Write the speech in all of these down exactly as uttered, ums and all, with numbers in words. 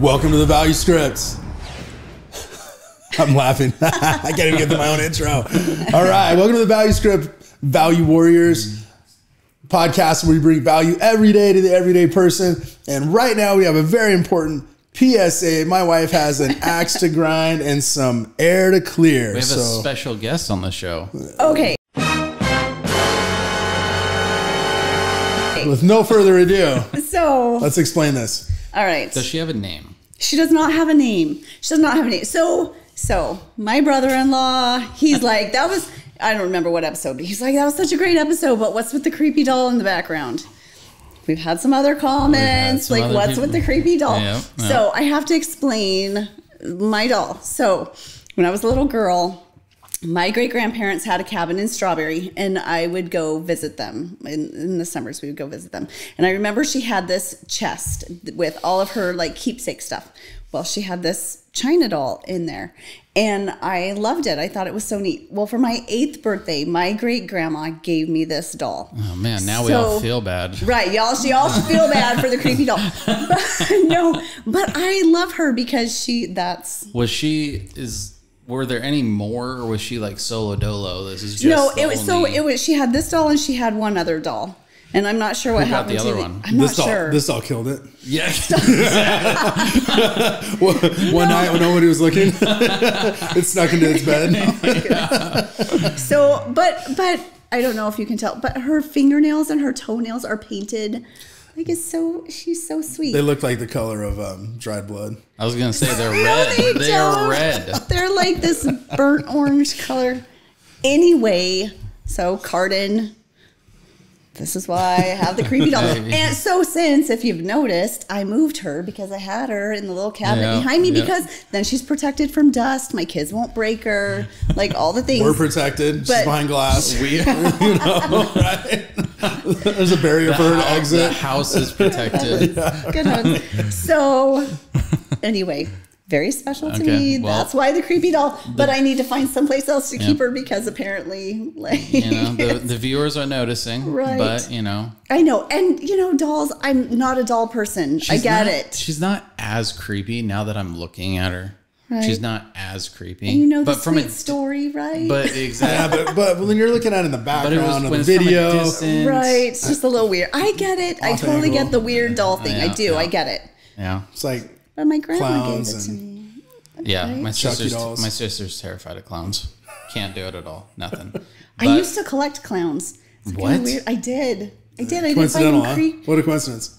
Welcome to the Value Scripts. I'm laughing. I can't even get to my own intro. All right. Welcome to the Value Script, Value Warriors podcast, where we bring value every day to the everyday person. And right now we have a very important P S A. My wife has an axe to grind and some air to clear. We have so. a special guest on the show. Okay. With no further ado, so let's explain this. All right. Does she have a name? She does not have a name. She does not have a name. So, so my brother-in-law, he's like, that was, I don't remember what episode, but he's like, that was such a great episode, but what's with the creepy doll in the background? We've had some other comments, some like other what's people. with the creepy doll? Yeah, yeah. So I have to explain my doll. So when I was a little girl, my great-grandparents had a cabin in Strawberry, and I would go visit them. In, in the summers, we would go visit them. And I remember she had this chest with all of her, like, keepsake stuff. Well, she had this China doll in there, and I loved it. I thought it was so neat. Well, for my eighth birthday, my great-grandma gave me this doll. Oh, man, now so, we all feel bad. Right, y'all. She all feel bad for the creepy doll. But, no, but I love her because she, that's... Was she... is. Were there any more, or was she like solo dolo? This is just no. It was so. It was. She had this doll, and she had one other doll, and I'm not sure what Who happened got the other to one. The, I'm this not doll, sure. This doll killed it. Yeah. one no. night when nobody was looking, it snuck into its bed. No, so, but but I don't know if you can tell, but her fingernails and her toenails are painted. Like it's so, she's so sweet. They look like the color of um, dried blood. I was gonna say they're red. No, they they are red. They're like this burnt orange color. Anyway, so Cardin, this is why I have the creepy doll. And so since, if you've noticed, I moved her because I had her in the little cabinet yeah, behind me yeah. because then she's protected from dust. My kids won't break her. Like all the things. We're protected. But she's behind glass. We, you know, right? There's a barrier the for her to exit. The house is protected. Good one. So anyway, very special to okay, me. Well, that's why the creepy doll. The, but I need to find someplace else to yeah. keep her because apparently, like, you know, the, the viewers are noticing. Right. But you know, I know, and you know, dolls. I'm not a doll person. I get not, it. She's not as creepy now that I'm looking at her. Right. She's not as creepy. And you know the but sweet from a, story, right? But exactly. Yeah, but, but when you're looking at it in the background of the video, right? It's just a little weird. I get it. I totally angle. get the weird doll thing. Yeah, I do. Yeah. I get it. Yeah, it's like. But my grandma gave it to me. Okay. Yeah, my sister's, my sister's terrified of clowns. Can't do it at all. Nothing. But I used to collect clowns. It's what? Kind of weird. I did. I did. I did find huh? What a coincidence.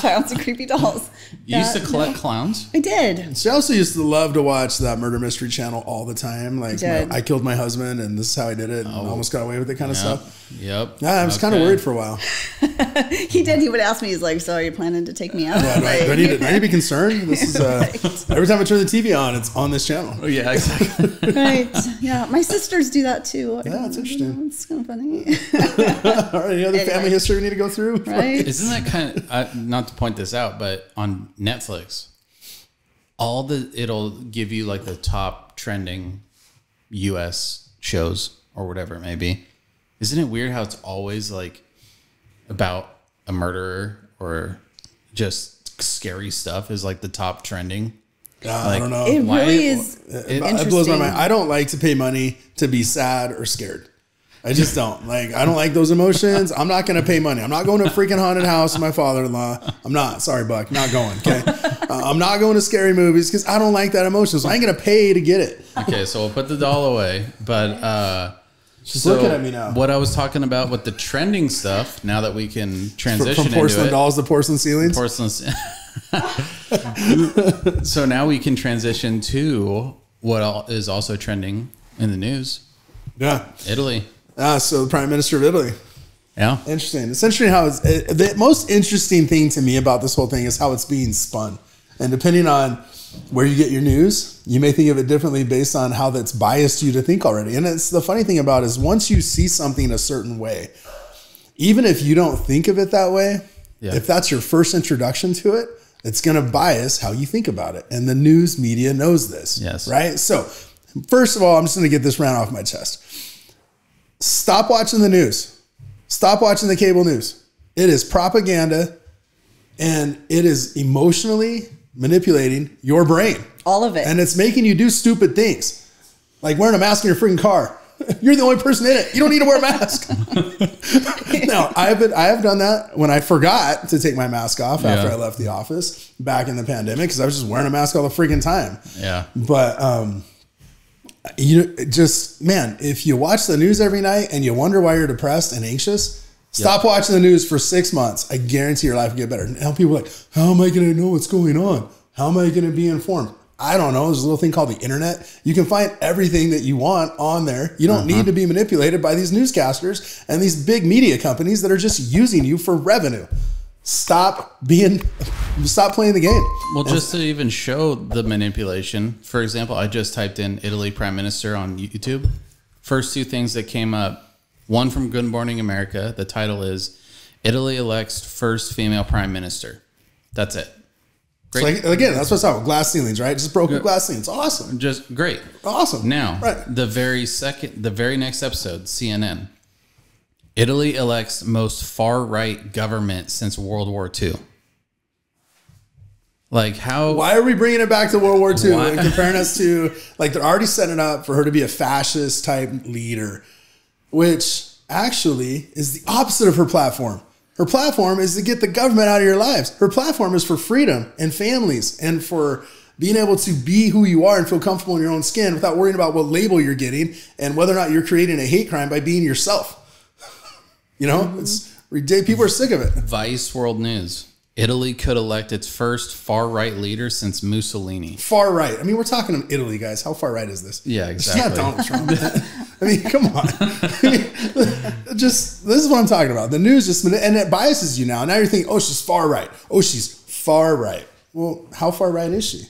Clowns and creepy dolls. You that, used to collect no. clowns? I did. She also used to love to watch that murder mystery channel all the time. Like, I, my, I killed my husband and this is how I did it and oh. almost got away with it kind of yep. stuff. Yep. Yeah, I was okay. kind of worried for a while. He did. He would ask me, he's like, so are you planning to take me out? Yeah, like, do, I need to, do I need to be concerned? This is uh, right. Every time I turn the T V on, it's on this channel. Oh, yeah, exactly. Right. Yeah, my sisters do that too. Yeah, it's interesting. It's kind of funny. All right, any other anyway. family history we need to go through? Right. Isn't that kind of, uh, not to point this out, but on Netflix, all the, it'll give you like the top trending U S shows or whatever it may be. Isn't it weird how it's always like about a murderer or just scary stuff is like the top trending? God, like, I don't know. It why really it, is it, it blows my mind. I don't like to pay money to be sad or scared. I just don't like, I don't like those emotions. I'm not going to pay money. I'm not going to a freaking haunted house with my father-in-law. I'm not, sorry, Buck, not going. Okay. Uh, I'm not going to scary movies cause I don't like that emotion. So I ain't going to pay to get it. Okay. So we'll put the doll away, but, uh, she's so looking at me now. What I was talking about with the trending stuff, now that we can transition from porcelain into it, dolls to porcelain ceilings, porcelain. So now we can transition to what is also trending in the news. Yeah. Italy. Ah, so the Prime Minister of Italy. Yeah. Interesting. It's interesting how it's, it, the most interesting thing to me about this whole thing is how it's being spun. And depending on where you get your news, you may think of it differently based on how that's biased you to think already. And it's the funny thing about it is once you see something a certain way, even if you don't think of it that way, yeah. if that's your first introduction to it, it's going to bias how you think about it. And the news media knows this. Yes. Right? So first of all, I'm just going to get this round off my chest. Stop watching the news. Stop watching the cable news. It is propaganda And it is emotionally manipulating your brain. All of it. And it's making you do stupid things. Like wearing a mask in your freaking car. You're the only person in it. You don't need to wear a mask. No, I have been, I have done that when I forgot to take my mask off after yeah. I left the office back in the pandemic because I was just wearing a mask all the freaking time. Yeah. But um, you just, man, if you watch the news every night and you wonder why you're depressed and anxious, stop yep. watching the news for six months. I guarantee your life will get better. Now people are like, how am I going to know what's going on? How am I going to be informed? I don't know. There's a little thing called the internet. You can find everything that you want on there. You don't uh-huh. need to be manipulated by these newscasters and these big media companies that are just using you for revenue. Stop being, stop playing the game. Well, and just to even show the manipulation, for example, I just typed in Italy Prime Minister on YouTube. First two things that came up, one from Good Morning America. The title is Italy elects first female prime minister. That's it. Great. So again, that's what's up. Glass ceilings, right? Just broken yeah. glass ceilings. Awesome. Just great. Awesome. Now, right. the very second, the very next episode, C N N. Italy elects most far-right government since World War Two. Like how? Why are we bringing it back to World War Two and comparing us to, like, they're already setting up for her to be a fascist type leader, which actually is the opposite of her platform. Her platform is to get the government out of your lives. Her platform is for freedom and families and for being able to be who you are and feel comfortable in your own skin without worrying about what label you're getting and whether or not you're creating a hate crime by being yourself. You know, it's people are sick of it. Vice World News. Italy could elect its first far-right leader since Mussolini. Far right. I mean, we're talking about Italy, guys. How far right is this? Yeah, exactly. It's not Donald Trump. I mean, come on. I mean, just this is what I'm talking about. The news just and it biases you now. Now you're thinking, oh, she's far right. Oh, she's far right. Well, how far right is she?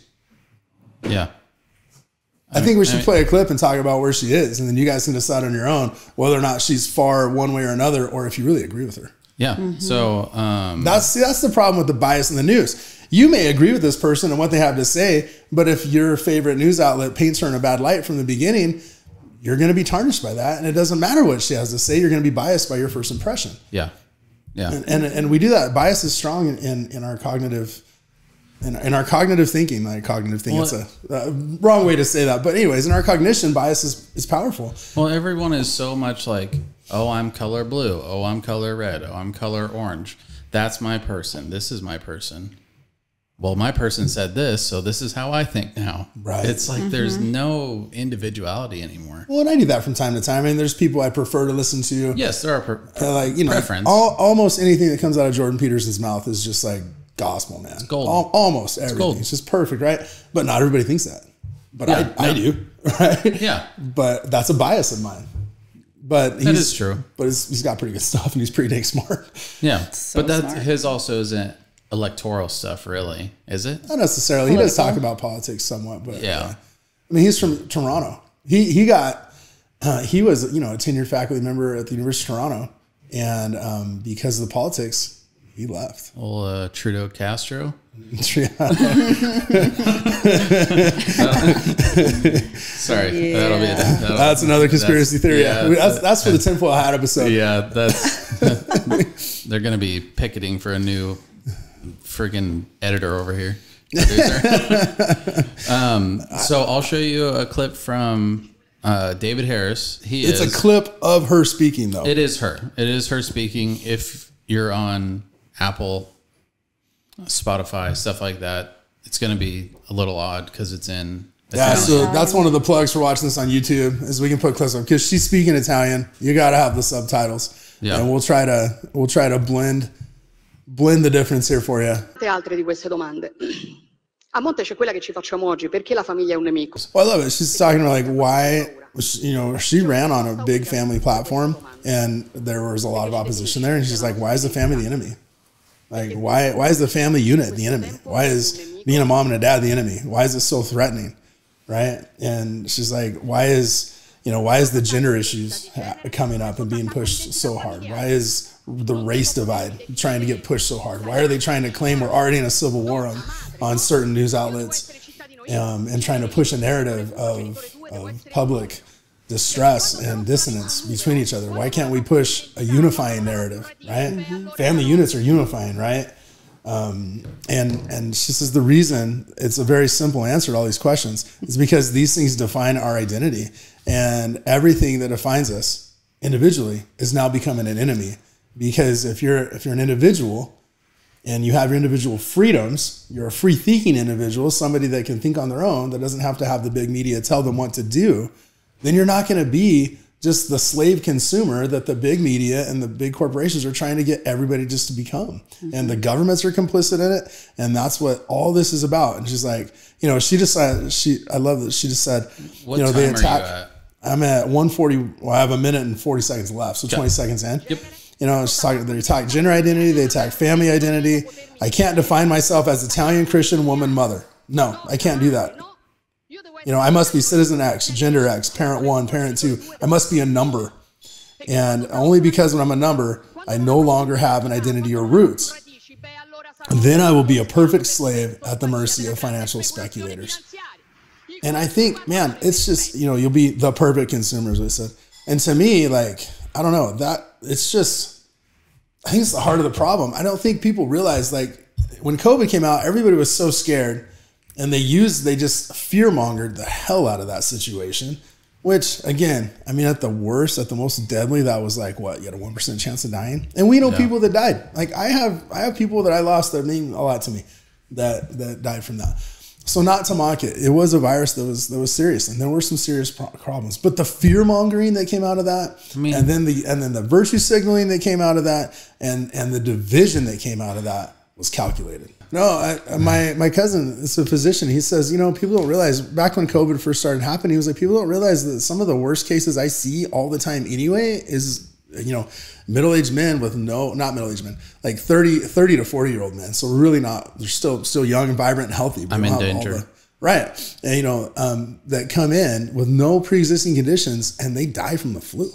Yeah. I, I mean, think we should I mean, play a clip and talk about where she is, and then you guys can decide on your own whether or not she's far one way or another, or if you really agree with her. Yeah. Mm-hmm. So um, that's see, that's the problem with the bias in the news. You may agree with this person and what they have to say, but if your favorite news outlet paints her in a bad light from the beginning, you're going to be tarnished by that. And it doesn't matter what she has to say. You're going to be biased by your first impression. Yeah. Yeah. And and, and we do that. Bias is strong in, in, in our cognitive in, in our cognitive thinking, like cognitive thing. Well, it's a, a wrong way to say that. But anyways, in our cognition, bias is, is powerful. Well, everyone is so much like, oh, I'm color blue. Oh, I'm color red. Oh, I'm color orange. That's my person. This is my person. Well, my person said this, so this is how I think now. Right. It's like mm-hmm. there's no individuality anymore. Well, and I do that from time to time. I mean, there's people I prefer to listen to. Yes, there are pre uh, like, you know, preference. All, almost anything that comes out of Jordan Peterson's mouth is just like gospel, man. It's gold. Al almost everything. It's, gold. It's just perfect, right? But not everybody thinks that. But yeah, I, I no. do, right? Yeah. But that's a bias of mine. But he's, that is true. But he's, he's got pretty good stuff, and he's pretty dang smart. Yeah, so but that's smart. His also isn't electoral stuff, really, is it? Not necessarily. Political? He does talk about politics somewhat, but yeah, uh, I mean, he's from Toronto. He he got uh, he was you know a tenured faculty member at the University of Toronto, and um, because of the politics, he left. Well, uh, Trudeau Castro. Sorry, yeah. that'll be that'll, that's another conspiracy that's, theory. Yeah, that's, that's for the tinfoil hat episode. Yeah, that's they're going to be picketing for a new freaking editor over here. um, so I'll show you a clip from uh, David Harris. He it's is, a clip of her speaking, though. It is her. It is her speaking. If you're on Apple, Spotify, stuff like that, it's going to be a little odd because it's in Italian. Yeah, so that's one of the plugs for watching this on YouTube is we can put clips on because she's speaking Italian. You got to have the subtitles. Yeah, and we'll try to we'll try to blend blend the difference here for you. Altre di queste domande. A monte c'è quella che ci facciamo oggi, perché la famiglia è un nemico. Well, I love it. She's talking about like why you know she ran on a big family platform and there was a lot of opposition there, and she's like, why is the family the enemy? Like, why, why is the family unit the enemy? Why is being a mom and a dad the enemy? Why is it so threatening, right? And she's like, why is, you know, why is the gender issues coming up and being pushed so hard? Why is the race divide trying to get pushed so hard? Why are they trying to claim we're already in a civil war on, on certain news outlets um, and trying to push a narrative of, of public distress and dissonance between each other? Why can't we push a unifying narrative, right? Mm-hmm. Family units are unifying, right? Um, and, and she says the reason, it's a very simple answer to all these questions, is because these things define our identity, and everything that defines us individually is now becoming an enemy. Because if you're, if you're an individual and you have your individual freedoms, you're a free thinking individual, somebody that can think on their own, that doesn't have to have the big media tell them what to do, then you're not going to be just the slave consumer that the big media and the big corporations are trying to get everybody just to become. Mm-hmm. And the governments are complicit in it. And that's what all this is about. And she's like, you know, she decided, she, I love that. She just said, what you know, time they attack. Are you at? I'm at one forty. Well, I have a minute and forty seconds left. So okay. twenty seconds in. Yep. You know, she's talking, they attack gender identity. They attack family identity. I can't define myself as Italian, Christian, woman, mother. No, I can't do that. You know, I must be citizen X, gender X, parent one, parent two. I must be a number. And only because when I'm a number, I no longer have an identity or roots. And then I will be a perfect slave at the mercy of financial speculators. And I think, man, it's just, you know, you'll be the perfect consumer, as I said. And to me, like, I don't know, that it's just, I think it's the heart of the problem. I don't think people realize, like, when COVID came out, everybody was so scared. And they used, they just fear-mongered the hell out of that situation, which, again, I mean, at the worst, at the most deadly, that was like, what, you had a one percent chance of dying? And we know yeah. people that died. Like, I have I have people that I lost that mean a lot to me that that died from that. So not to mock it, it was a virus that was that was serious, and there were some serious pro problems. But the fear-mongering that came out of that, I mean, and then the and then the virtue signaling that came out of that, and, and the division that came out of that was calculated. No, I, my, my cousin is a physician. He says, you know, people don't realize, back when COVID first started happening, he was like, people don't realize that some of the worst cases I see all the time anyway is, you know, middle-aged men with no, not middle-aged men, like thirty to forty-year-old men. So really not, they're still still young and vibrant and healthy. I'm in danger. The, right. And, you know, um, that come in with no pre-existing conditions and they die from the flu.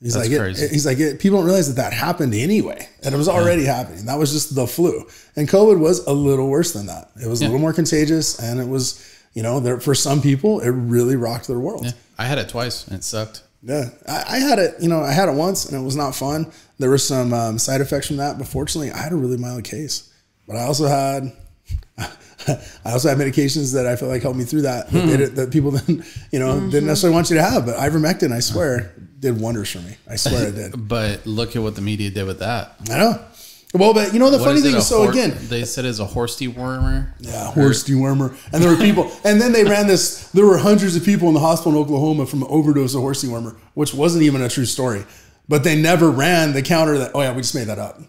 He's That's like, crazy. It, he's like, it, people don't realize that that happened anyway. And it was already yeah. happening. That was just the flu. And COVID was a little worse than that. It was yeah. a little more contagious. And it was, you know, there, for some people, it really rocked their world. Yeah. I had it twice and it sucked. Yeah. I, I had it, you know, I had it once and it was not fun. There were some um, side effects from that. But fortunately, I had a really mild case. But I also had... I also have medications that I feel like helped me through that, hmm. that, that people then, you know, mm-hmm. didn't necessarily want you to have, but ivermectin, I swear, did wonders for me. I swear it did. But look at what the media did with that. I know. Well, but you know, the what funny is thing is, so again, they said it's a horse dewormer. Yeah, horse dewormer. And there were people, and then they ran this, there were hundreds of people in the hospital in Oklahoma from an overdose of horse dewormer, which wasn't even a true story, but they never ran the counter that, oh yeah, we just made that up.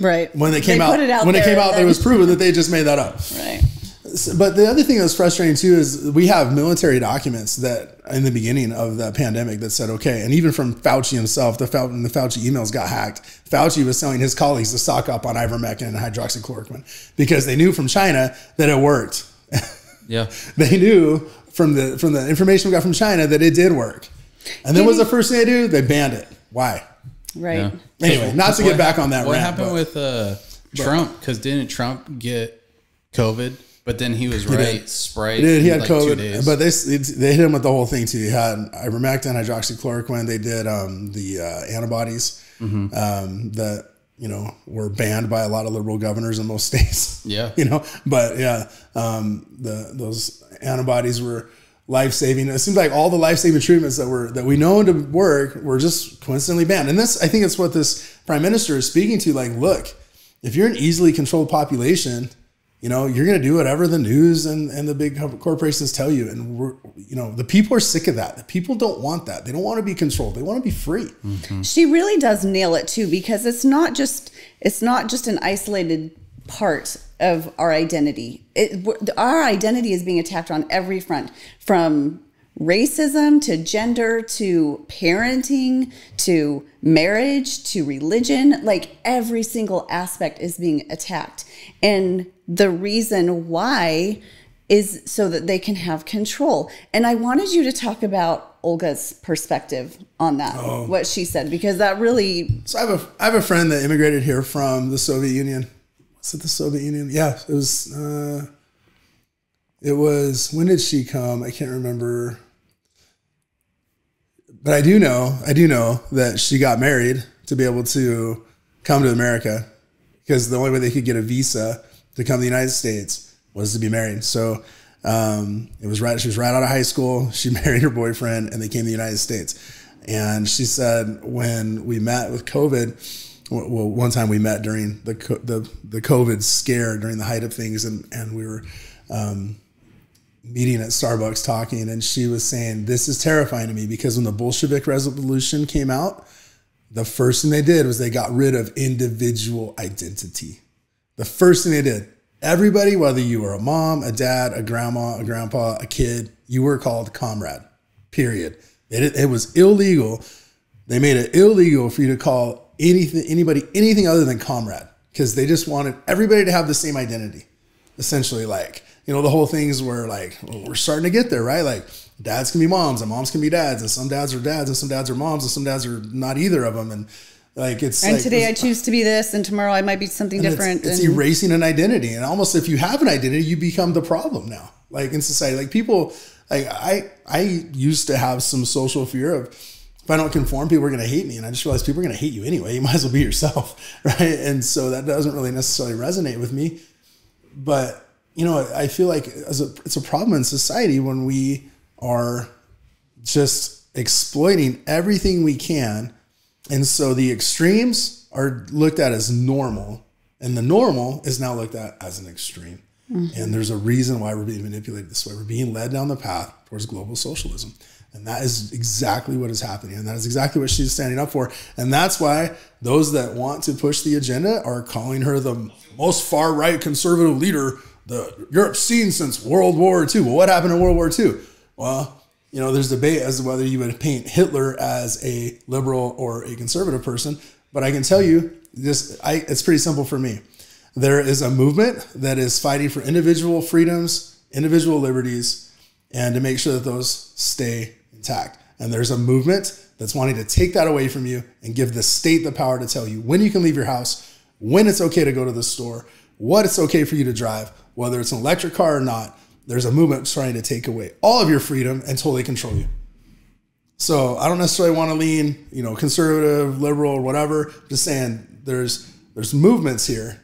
Right. When they came they out, it out when it came out, it was proven that they just made that up. Right. But the other thing that's frustrating too is we have military documents that in the beginning of the pandemic that said, okay, and even from Fauci himself, the Fauci, the Fauci emails got hacked. Fauci was telling his colleagues to stock up on ivermectin and hydroxychloroquine because they knew from China that it worked. Yeah. They knew from the, from the information we got from China that it did work. And then what was the first thing they do? They banned it. Why? Right. Yeah. Anyway, not to get back on that. What rant, happened but, with uh, Trump? Because didn't Trump get COVID? But then he was right. He did. Sprite. He did. He had like COVID. But they they hit him with the whole thing too. He had ivermectin, hydroxychloroquine. They did um, the uh, antibodies mm-hmm. um, that you know were banned by a lot of liberal governors in most states. Yeah. You know, but yeah, um, the those antibodies were life-saving. It seems like all the life-saving treatments that were that we know to work were just coincidentally banned. And this, I think, it's what this prime minister is speaking to. Like, look, if you're an easily controlled population, you know, you're going to do whatever the news and and the big corporations tell you. And we're, you know, the people are sick of that. The people don't want that. They don't want to be controlled. They want to be free. Mm-hmm. She really does nail it too, because it's not just it's not just an isolated part of our identity. It, our identity is being attacked on every front, from racism to gender to parenting to marriage to religion. Like, every single aspect is being attacked. And the reason why is so that they can have control. And I wanted you to talk about Olga's perspective on that, oh. what she said, because that really... So I have a, I have a friend that immigrated here from the Soviet Union. Was it the Soviet Union? Yeah, it was, uh, it was, when did she come? I can't remember. But I do know, I do know that she got married to be able to come to America because the only way they could get a visa to come to the United States was to be married. So um, it was right. She was right out of high school. She married her boyfriend and they came to the United States. And she said, when we met with COVID, well, one time we met during the the, the COVID scare, during the height of things, and, and we were um, meeting at Starbucks talking, and she was saying, this is terrifying to me, because when the Bolshevik resolution came out, the first thing they did was they got rid of individual identity. The first thing they did, everybody, whether you were a mom, a dad, a grandma, a grandpa, a kid, you were called comrade, period. It, it was illegal. They made it illegal for you to call anything, anybody, anything other than comrade, because they just wanted everybody to have the same identity, essentially. Like, you know, the whole things were like, well, we're starting to get there, right? Like, dads can be moms and moms can be dads, and some dads are dads and some dads are moms and some dads are not either of them. And like, it's and like, today it's, I choose to be this, and tomorrow I might be something different. It's, it's erasing an identity, and almost if you have an identity, you become the problem now. Like in society, like people, like I, I used to have some social fear of, if I don't conform, people are going to hate me. And I just realized people are going to hate you anyway. You might as well be yourself, right? And so that doesn't really necessarily resonate with me. But, you know, I feel like as a, it's a problem in society when we are just exploiting everything we can. And so the extremes are looked at as normal, and the normal is now looked at as an extreme. Mm-hmm. And there's a reason why we're being manipulated this way. We're being led down the path towards global socialism. And that is exactly what is happening. And that is exactly what she's standing up for. And that's why those that want to push the agenda are calling her the most far-right conservative leader the Europe's seen since World War Two. Well, what happened in World War Two? Well, you know, there's debate as to whether you would paint Hitler as a liberal or a conservative person. But I can tell you, this, I, it's pretty simple for me. There is a movement that is fighting for individual freedoms, individual liberties, and to make sure that those stay intact. And there's a movement that's wanting to take that away from you and give the state the power to tell you when you can leave your house, when it's okay to go to the store, what it's okay for you to drive, whether it's an electric car or not. There's a movement trying to take away all of your freedom and totally control you. So I don't necessarily want to lean, you know, conservative, liberal, whatever. Just saying there's there's movements here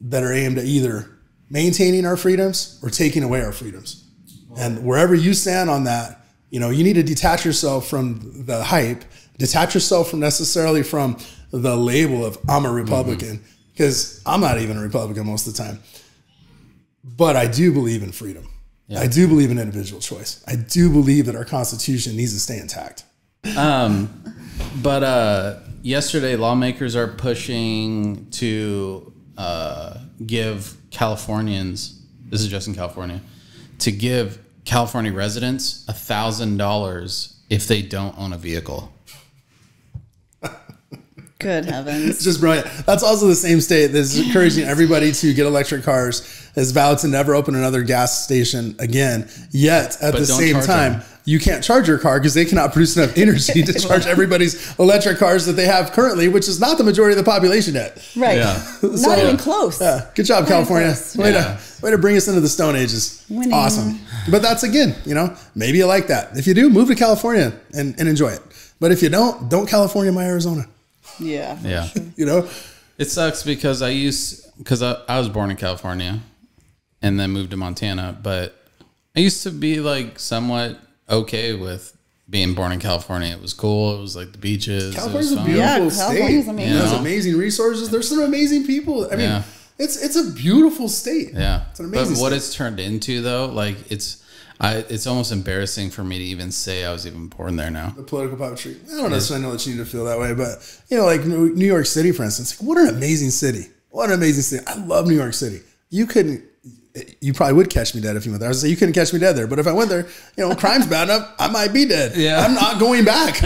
that are aimed at either maintaining our freedoms or taking away our freedoms. And wherever you stand on that, you know, you need to detach yourself from the hype, detach yourself from necessarily from the label of I'm a Republican, because mm-hmm. I'm not even a Republican most of the time. But I do believe in freedom. Yeah. I do believe in individual choice. I do believe that our Constitution needs to stay intact. Um, but uh, yesterday, lawmakers are pushing to uh, give Californians, this is just in California, to give California residents one thousand dollars if they don't own a vehicle. Good heavens. Just brilliant. That's also the same state that's encouraging everybody to get electric cars, has vowed to never open another gas station again. Yet, at but the same time, them. you can't charge your car because they cannot produce enough energy to charge everybody's electric cars that they have currently, which is not the majority of the population yet. Right. Yeah. So, not even close. Yeah. Good job, not California. Way, yeah. to, way to bring us into the Stone Ages. Winning. Awesome. But that's, again, you know, maybe you like that. If you do, move to California and, and enjoy it. But if you don't, don't California my Arizona. Yeah. Yeah. Sure. You know, it sucks because I used, because I, I was born in California and then moved to Montana, but I used to be like somewhat okay with being born in California. It was cool. It was like the beaches. California's a beautiful yeah, state. California's amazing. You know? There's amazing resources. There's some amazing people. I mean, yeah. it's, it's a beautiful state. Yeah. It's an amazing But what state. It's turned into though, like it's, I, it's almost embarrassing for me to even say I was even born there now. The political puppetry. I don't necessarily know that you need to feel that way, but, you know, like New York City, for instance, like, what an amazing city. What an amazing city. I love New York City. You couldn't, you probably would catch me dead if you went there. I was like, you couldn't catch me dead there. But if I went there, you know, crime's bad enough, I might be dead. Yeah. I'm not going back.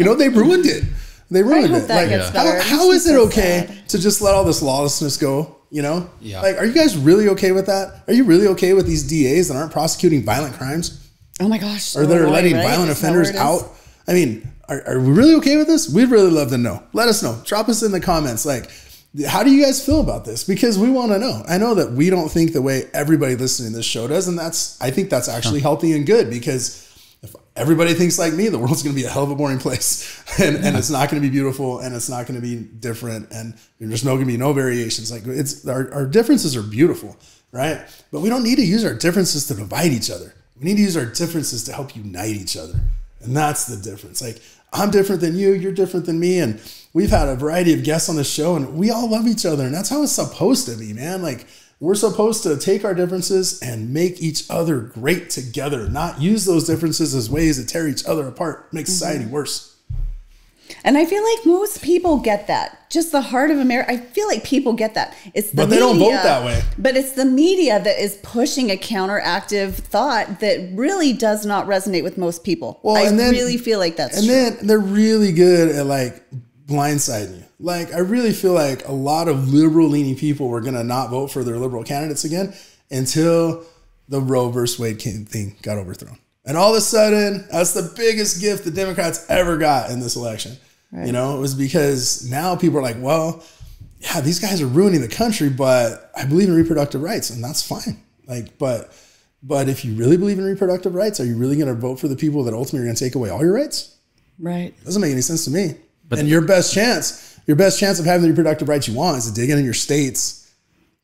You know, they ruined it. They ruined it. Like, yeah. how, how is it okay sad. to just let all this lawlessness go? You know, yeah. like, are you guys really okay with that? Are you really okay with these D As that aren't prosecuting violent crimes? Oh my gosh. Or that are letting right? violent Is offenders out? I mean, are, are we really okay with this? We'd really love to know. Let us know. Drop us in the comments. Like, how do you guys feel about this? Because we want to know. I know that we don't think the way everybody listening to this show does. And that's, I think that's actually huh. healthy and good, because if everybody thinks like me, the world's going to be a hell of a boring place, and, yeah. and it's not going to be beautiful, and it's not going to be different, and there's no going to be no variations. Like it's our, our differences are beautiful, right? But we don't need to use our differences to divide each other. We need to use our differences to help unite each other, and that's the difference. Like I'm different than you, you're different than me, and we've had a variety of guests on the show, and we all love each other, and that's how it's supposed to be, man. Like. We're supposed to take our differences and make each other great together, not use those differences as ways to tear each other apart, make society mm-hmm. worse. And I feel like most people get that. Just the heart of America. I feel like people get that. It's the but they media, don't vote that way. But it's the media that is pushing a counteractive thought that really does not resonate with most people. Well, I and then, really feel like that's and true. And then they're really good at like blindsiding you. Like, I really feel like a lot of liberal-leaning people were going to not vote for their liberal candidates again until the Roe versus Wade thing got overthrown. And all of a sudden, that's the biggest gift the Democrats ever got in this election. Right. You know, it was because now people are like, well, yeah, these guys are ruining the country, but I believe in reproductive rights, and that's fine. Like, but, but if you really believe in reproductive rights, are you really going to vote for the people that ultimately are going to take away all your rights? Right. Doesn't make any sense to me. But and your best chance... Your best chance of having the reproductive rights you want is to dig in in your states,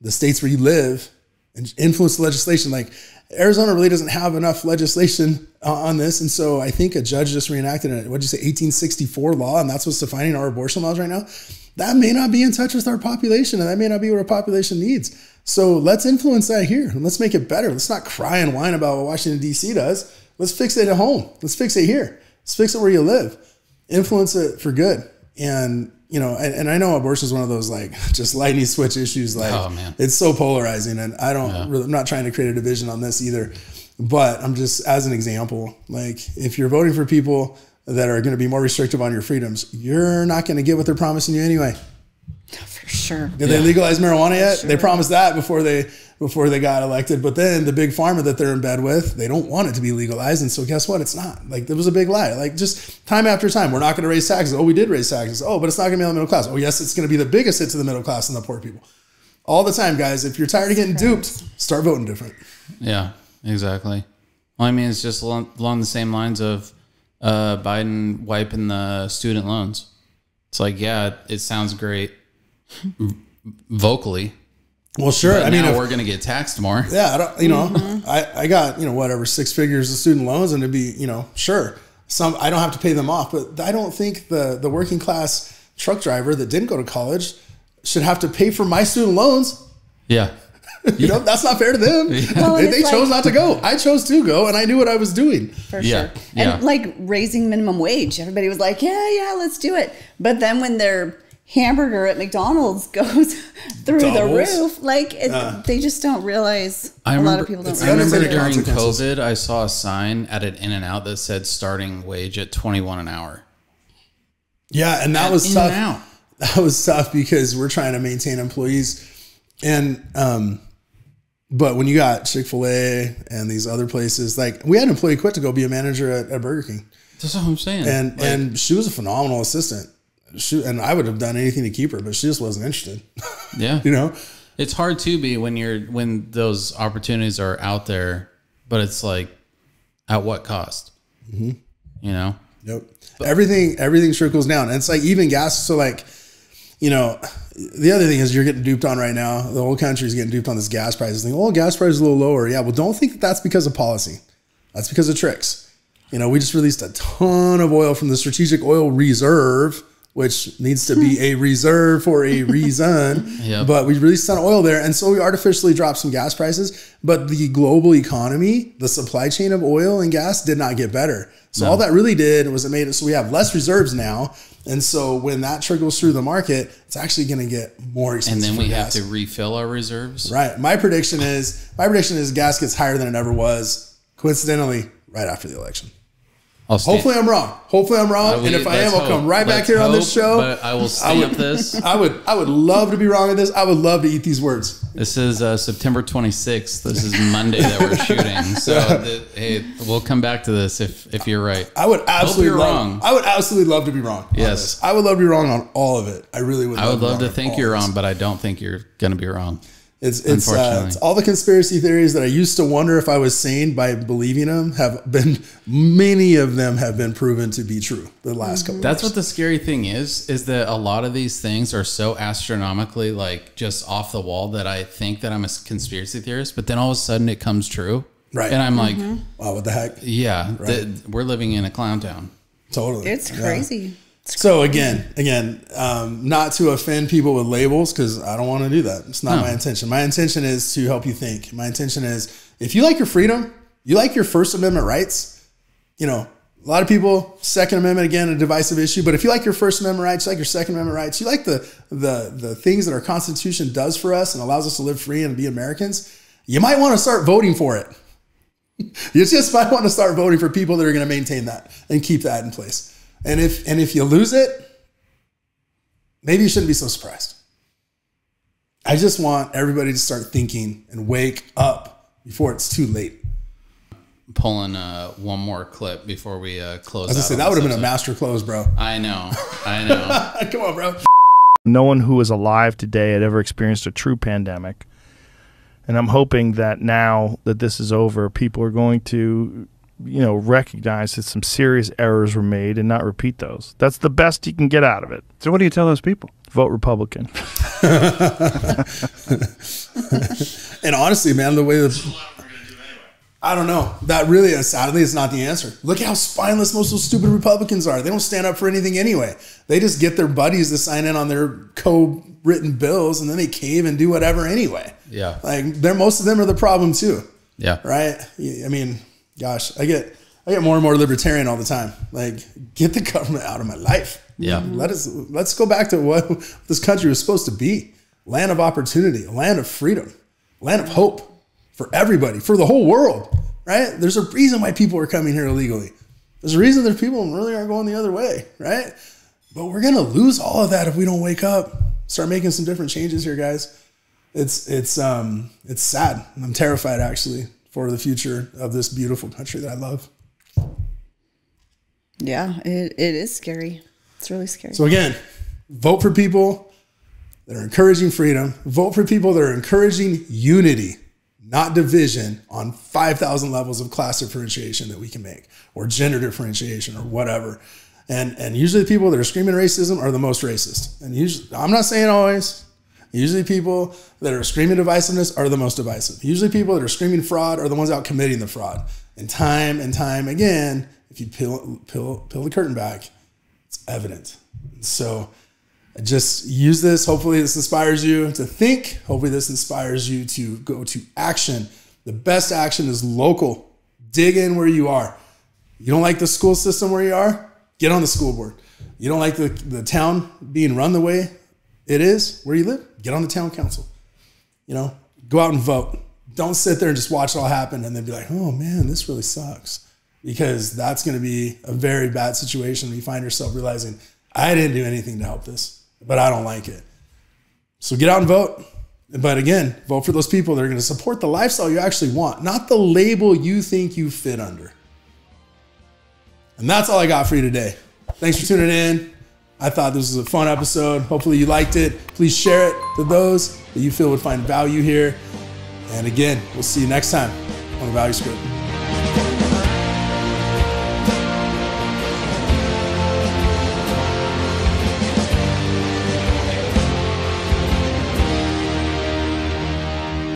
the states where you live, and influence the legislation. Like Arizona really doesn't have enough legislation uh, on this. And so I think a judge just reenacted a, what'd you say, eighteen sixty-four law, and that's what's defining our abortion laws right now. That may not be in touch with our population, and that may not be what our population needs. So let's influence that here, and let's make it better. Let's not cry and whine about what Washington, D C does. Let's fix it at home. Let's fix it here. Let's fix it where you live. Influence it for good. And you know, and, and I know abortion is one of those like just lightning switch issues. Like oh, man. It's so polarizing, and I don't yeah. really, I'm not trying to create a division on this either, but I'm just as an example, like if you're voting for people that are going to be more restrictive on your freedoms, you're not going to get what they're promising you anyway. For sure. Did yeah. they legalize marijuana yet? Sure. They promised that before they, before they got elected, but then the big pharma that they're in bed with, they don't want it to be legalized. And so guess what? It's not. Like there was a big lie, like just time after time, we're not going to raise taxes. Oh, we did raise taxes. Oh, but it's not going to be on the middle class. Oh yes, it's going to be the biggest hit to the middle class and the poor people all the time, guys. If you're tired of getting duped, start voting different. Yeah, exactly. Well, I mean, it's just along, along the same lines of uh, Biden wiping the student loans. It's like, yeah, it sounds great. Vocally, well, sure. But I mean, now if, we're going to get taxed more. Yeah, I don't, you know, mm-hmm. I I got you know whatever six figures of student loans, and it'd be you know sure some I don't have to pay them off, but I don't think the the working class truck driver that didn't go to college should have to pay for my student loans. Yeah, you yeah. know that's not fair to them. Yeah. Well, they they like, chose not to go. I chose to go, and I knew what I was doing. For yeah. sure. Yeah. And like raising minimum wage, everybody was like, yeah, yeah, let's do it. But then when they're hamburger at McDonald's goes through McDonald's? the roof. Like it, uh, they just don't realize. I remember, a lot of people don't realize. I remember during COVID, I saw a sign at an In-N-Out that said starting wage at twenty-one an hour. Yeah. And that at was In-N-Out. tough. That was tough because we're trying to maintain employees. And, um, but when you got Chick-fil-A and these other places, like we had an employee quit to go be a manager at, at Burger King. That's what I'm saying. And, like, and she was a phenomenal assistant. She, and I would have done anything to keep her, but she just wasn't interested. Yeah. You know, it's hard to be when you're, when those opportunities are out there, but it's like at what cost, mm-hmm. you know? Yep. But everything, everything trickles down. And it's like even gas. So like, you know, the other thing is you're getting duped on right now. The whole country is getting duped on this gas prices thing. Oh, gas price is a little lower. Yeah. Well, don't think that that's because of policy. That's because of tricks. You know, we just released a ton of oil from the Strategic Oil Reserve, which needs to be a reserve for a reason. Yep. But we released some oil there. And so we artificially dropped some gas prices, but the global economy, the supply chain of oil and gas did not get better. So no. all that really did was it made it so we have less reserves now. And so when that trickles through the market, it's actually going to get more expensive. And then we gas. have to refill our reserves. Right. My prediction is, my prediction is gas gets higher than it ever was, coincidentally, right after the election. Hopefully I'm wrong. Hopefully I'm wrong. We, and if I am, I'll hope. come right let's back here hope, on this show. But I will stamp I would, this. I would, I would love to be wrong on this. I would love to eat these words. This is uh, September twenty-sixth. This is Monday that we're shooting. So the, hey, we'll come back to this if, if you're right. I would absolutely you're love, wrong. I would absolutely love to be wrong. Yes. I would love to be wrong on all of it. I really would. I would love, love to think you're wrong, but I don't think you're going to be wrong. It's it's, uh, it's all the conspiracy theories that I used to wonder if I was sane by believing them have been, many of them have been proven to be true the last couple. That's what the scary thing is, is that a lot of these things are so astronomically like just off the wall that I think that I'm a conspiracy theorist, but then all of a sudden it comes true. Right. And I'm like, mm-hmm. wow, what the heck? Yeah. Right. The, we're living in a clown town. Totally. It's crazy. Yeah. So again, again, um, not to offend people with labels, because I don't want to do that. It's not no. my intention. My intention is to help you think. My intention is, if you like your freedom, you like your First Amendment rights. You know, a lot of people, Second Amendment, again, a divisive issue. But if you like your First Amendment rights, you like your Second Amendment rights, you like the the the things that our Constitution does for us and allows us to live free and be Americans, you might want to start voting for it. You just might want to start voting for people that are going to maintain that and keep that in place. And if and if you lose it, maybe you shouldn't be so surprised. I just want everybody to start thinking and wake up before it's too late. I'm pulling uh, one more clip before we uh, close. I was gonna say that would have been a master close, bro. I know, I know. Come on, bro. No one who is alive today had ever experienced a true pandemic, and I'm hoping that now that this is over, people are going to, you know, recognize that some serious errors were made and not repeat those. That's the best you can get out of it. So what do you tell those people? Vote Republican. And honestly, man, the way the, I don't know. That really, sadly, is not the answer. Look at how spineless most of those stupid Republicans are. They don't stand up for anything anyway. They just get their buddies to sign in on their co-written bills, and then they cave and do whatever anyway. Yeah. Like, they're, most of them are the problem too. Yeah. Right? I mean... Gosh, I get I get more and more libertarian all the time. Like, get the government out of my life. Yeah. Let us let's go back to what this country was supposed to be. Land of opportunity, land of freedom, land of hope for everybody, for the whole world. Right? There's a reason why people are coming here illegally. There's a reason there's people who really aren't going the other way, right? But we're gonna lose all of that if we don't wake up. Start making some different changes here, guys. It's it's um it's sad. I'm terrified, actually, for the future of this beautiful country that I love. Yeah, it, it is scary. It's really scary. So again, vote for people that are encouraging freedom. Vote for people that are encouraging unity, not division on five thousand levels of class differentiation that we can make, or gender differentiation, or whatever. And, and usually the people that are screaming racism are the most racist. And usually, I'm not saying always, usually people that are screaming divisiveness are the most divisive. Usually people that are screaming fraud are the ones out committing the fraud. And time and time again, if you peel, peel, peel the curtain back, it's evident. So just use this. Hopefully this inspires you to think. Hopefully this inspires you to go to action. The best action is local. Dig in where you are. You don't like the school system where you are? Get on the school board. You don't like the, the town being run the way it is where you live? Get on the town council. You know, go out and vote. Don't sit there and just watch it all happen and then be like, oh man, this really sucks. Because that's going to be a very bad situation when you find yourself realizing, I didn't do anything to help this, but I don't like it. So get out and vote. But again, vote for those people that are going to support the lifestyle you actually want, not the label you think you fit under. And that's all I got for you today. Thanks for tuning in. I thought this was a fun episode. Hopefully you liked it. Please share it to those that you feel would find value here. And again, we'll see you next time on The Value Script.